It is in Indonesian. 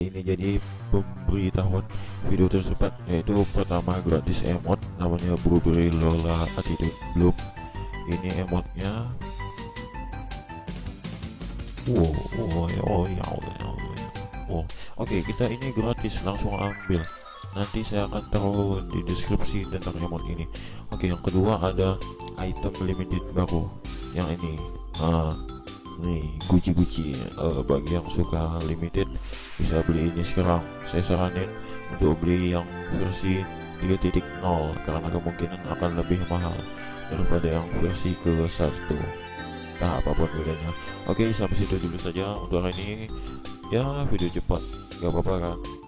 Ini jadi pemberitahuan video tercepat, yaitu pertama gratis emot namanya Burberry Lola Attitude Bloom. Ini emotnya Oke, kita ini gratis, langsung ambil. Nanti saya akan taruh di deskripsi tentang emot ini. Oke, yang kedua ada item limited baru yang ini. Nih Gucci bagi yang suka limited bisa beli ini sekarang. Saya saranin untuk beli yang versi 3.0 karena kemungkinan akan lebih mahal daripada yang versi ke-1. Nah, apapun bedanya. Oke, sampai situ dulu saja untuk hari ini. Ya, video cepat, gak apa-apa kan.